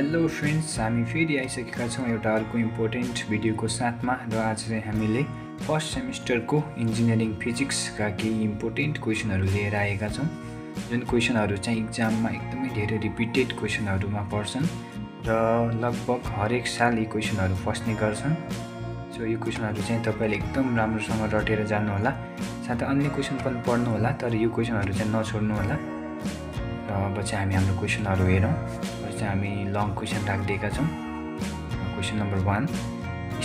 Hello friends, हामी फेरि आइसकेका छौं एउटा अर्को इम्पोर्टेन्ट भिडियोको साथमा र आज चाहिँ हामीले फर्स्ट सेमेस्टरको इन्जिनियरिङ फिजिक्सका केही इम्पोर्टेन्ट क्वेशनहरु लिएर आएका छौं जुन क्वेशनहरु चाहिँ एक्जाममा एकदमै धेरै रिपिटेड क्वेशनहरुमा पर्छन् र लगभग हरेक साल यी क्वेशनहरु फस्ने गर्छन्। सो यो क्वेशनहरु चाहिँ तपाईले एकदम राम्रोसँग रटेर जान्नु होला, साथै अन्य क्वेशन पनि पढ्नु होला, तर यो क्वेशनहरु चाहिँ नछोड्नु होला। र अब चाहिँ हामी हाम्रो क्वेशनहरु हेरौं। हामी लङ क्वेशन राखिदिएका छौं। Question number 1,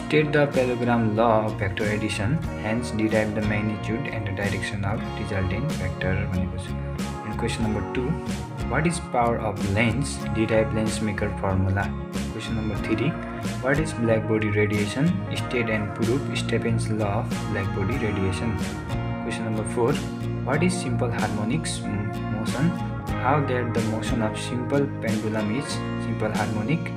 state the parallelogram law of vector addition, hence derive the magnitude and the direction of resultant vector भनेको छ। And question number 2, what is power of lens, derive lens maker formula. Question number 3, what is black body radiation, state and proof Stefan's law of black body radiation. Question number 4, what is simple harmonics motion, how that the motion of simple pendulum is simple harmonic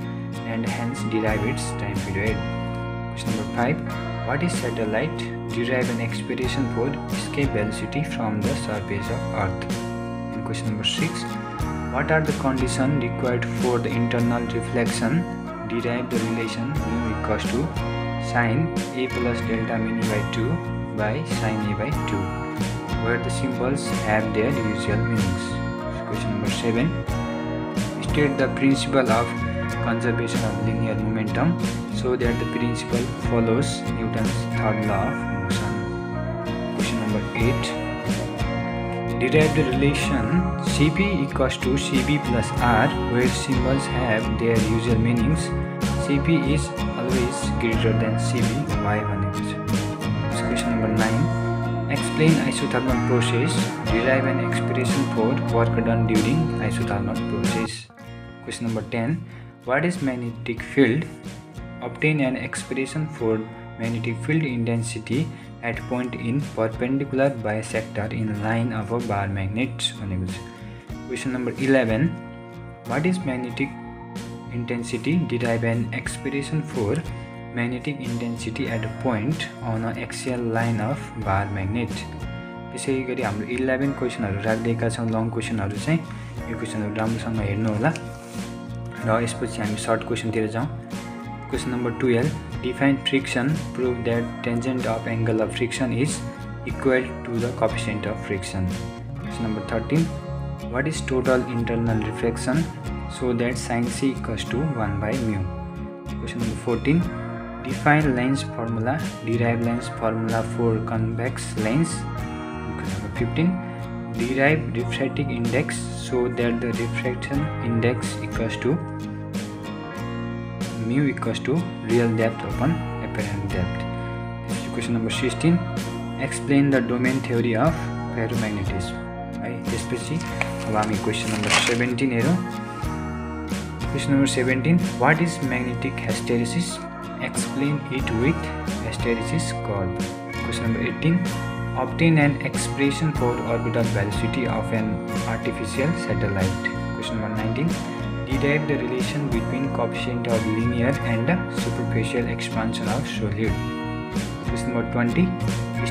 and hence derive its time period. Question number 5, what is satellite, derive an expression for escape velocity from the surface of earth. And question number 6, what are the conditions required for the internal reflection, derive the relation mu equals to sin a plus delta mu by 2 by sin a by 2 where the symbols have their usual meanings. Question number 7, state the principle of conservation of linear momentum so that the principle follows Newton's third law of motion. Question number 8, derive the relation Cp equals to Cb plus R where symbols have their usual meanings. Cp is always greater than Cb. Why? Question number 9, explain isothermal process, derive an expression for work done during isothermal process. Question number 10, what is magnetic field? Obtain an expression for magnetic field intensity at point in perpendicular bisector in line of a bar magnet. Question number 11, what is magnetic intensity? Derive an expression for magnetic intensity at a point on an axial line of bar magnet. त्यसै गरी हाम्रो 11 क्वेशनहरु राखिदिएका छौं। Long क्वेशनहरु चाहिँ यो क्वेशनहरु राम्रोसँग हेर्नु होला र यसपछि हामी सर्ट क्वेशनतिर जाउँ। Question number 12, define friction, prove that tangent of angle of friction is equal to the coefficient of friction. Question number 13, what is total internal reflection so that sin c equals to 1 by mu. Question number 14, define lens formula, derive lens formula for convex lens. Question number 15, derive refractive index so that the refraction index equals to mu equals to real depth upon apparent depth. Question number 16, explain the domain theory of ferromagnetism. Right, त्यसपछि अब हामी question number 17 हेरौं। Question number 17, what is magnetic hysteresis? Explain it with hysteresis curve. Question number 18, obtain an expression for orbital velocity of an artificial satellite. Question number 19, derive the relation between coefficient of linear and superficial expansion of solid. Question number 20,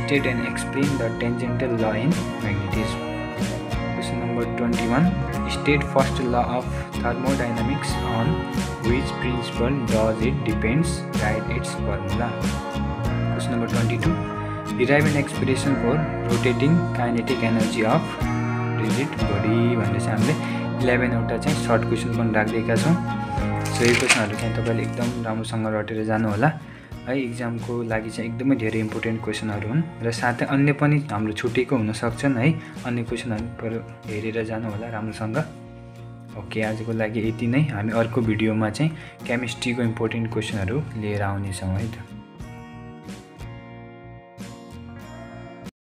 state and explain the tangential law in magnetism. Question number 21, state first law of thermodynamics on which principle does it depends, write its formula. Question number 22, derive an expression for rotating kinetic energy of rigid body. भनेर चाहिँ हामीले 11 वटा चाहिँ shirt question पनि राखिदिएका छौं। सो यो क्वेशनहरु चाहिँ तपाईले एकदम राम्रोसँग रटेर जानु होला है। एक्जामको लागि चाहिँ एकदमै धेरै इम्पोर्टेन्ट क्वेशनहरु हुन् र साथै अन्य पनि हाम्रो छुटेको हुन सक्छन् है। अन्य क्वेशनहरु हेरेर जानु होला राम्रोसँग। ओके, आजको लागि यति नै। हामी अर्को भिडियोमा चाहिँ केमिस्ट्रीको इम्पोर्टेन्ट क्वेशनहरु लिएर आउने छौं है त।